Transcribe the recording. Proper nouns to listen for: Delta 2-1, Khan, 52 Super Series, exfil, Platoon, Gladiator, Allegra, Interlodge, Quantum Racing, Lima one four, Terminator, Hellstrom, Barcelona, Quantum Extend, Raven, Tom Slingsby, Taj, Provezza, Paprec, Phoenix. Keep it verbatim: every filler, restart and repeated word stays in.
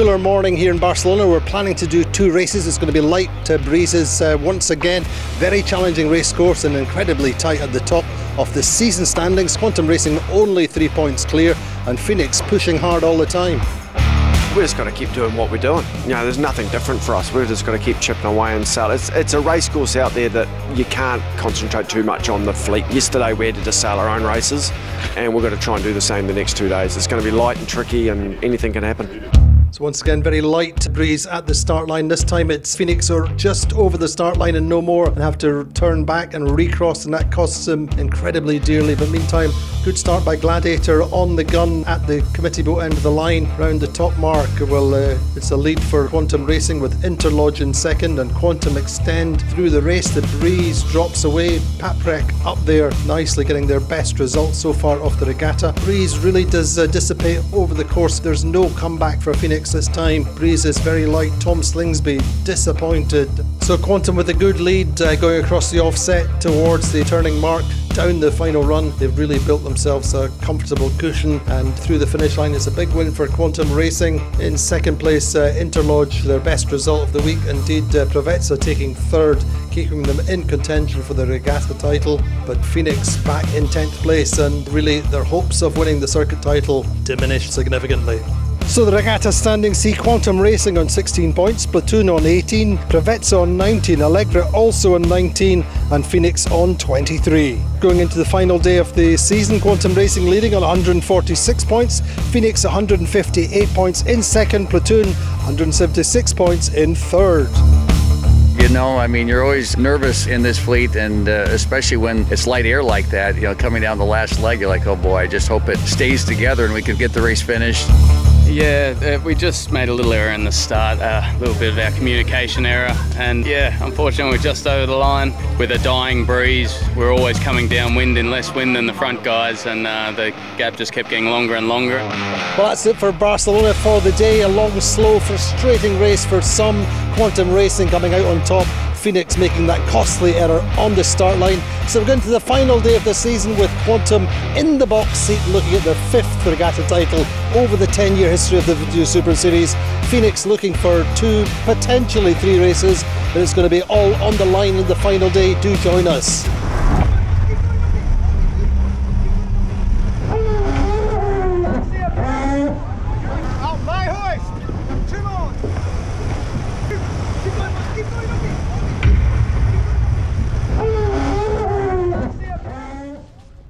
cooler morning here in Barcelona. We're planning to do two races. It's going to be light uh, breezes uh, once again. Very challenging race course and incredibly tight at the top of the season standings. Quantum Racing only three points clear and Phoenix pushing hard all the time. We're just going to keep doing what we're doing. You know, there's nothing different for us. We're just going to keep chipping away and sell. It's, it's a race course out there that you can't concentrate too much on the fleet. Yesterday we had to just sail our own races, and we're going to try and do the same the next two days. It's going to be light and tricky, and anything can happen. So once again, very light breeze at the start line. This time it's Phoenix are just over the start line and no more, and have to turn back and recross, and that costs them incredibly dearly. But meantime, good start by Gladiator on the gun at the committee boat end of the line, round the top mark. Well, uh, it's a lead for Quantum Racing with Interlodge in second and Quantum Extend through the race. The breeze drops away. Paprec up there nicely, getting their best result so far off the regatta. Breeze really does uh, dissipate over the course. There's no comeback for Phoenix this time. Breeze is very light. Tom Slingsby disappointed. So Quantum with a good lead, uh, going across the offset towards the turning mark. Down the final run, they've really built themselves a comfortable cushion, and through the finish line it's a big win for Quantum Racing. In second place, uh, Interlodge, their best result of the week indeed. uh, Provezza taking third, keeping them in contention for the regatta title, but Phoenix back in tenth place, and really their hopes of winning the circuit title diminished significantly. So the regatta standing see Quantum Racing on sixteen points, Platoon on eighteen, Provezza on nineteen, Allegra also on nineteen, and Phoenix on twenty-three. Going into the final day of the season, Quantum Racing leading on one hundred forty-six points, Phoenix one hundred fifty-eight points in second, Platoon one hundred seventy-six points in third. You know, I mean, you're always nervous in this fleet, and uh, especially when it's light air like that, you know, coming down the last leg, you're like, oh boy, I just hope it stays together and we can get the race finished. Yeah, we just made a little error in the start, a uh, little bit of our communication error, and yeah, unfortunately we're just over the line with a dying breeze. We're always coming downwind in less wind than the front guys, and uh, the gap just kept getting longer and longer. Well, that's it for Barcelona for the day. A long, slow, frustrating race for some. Quantum Racing coming out on top, Phoenix making that costly error on the start line. So we're going to the final day of the season with Quantum in the box seat, looking at their fifth regatta title over the ten-year history of the fifty-two Super Series. Phoenix looking for two, potentially three races, but it's going to be all on the line in the final day. Do join us.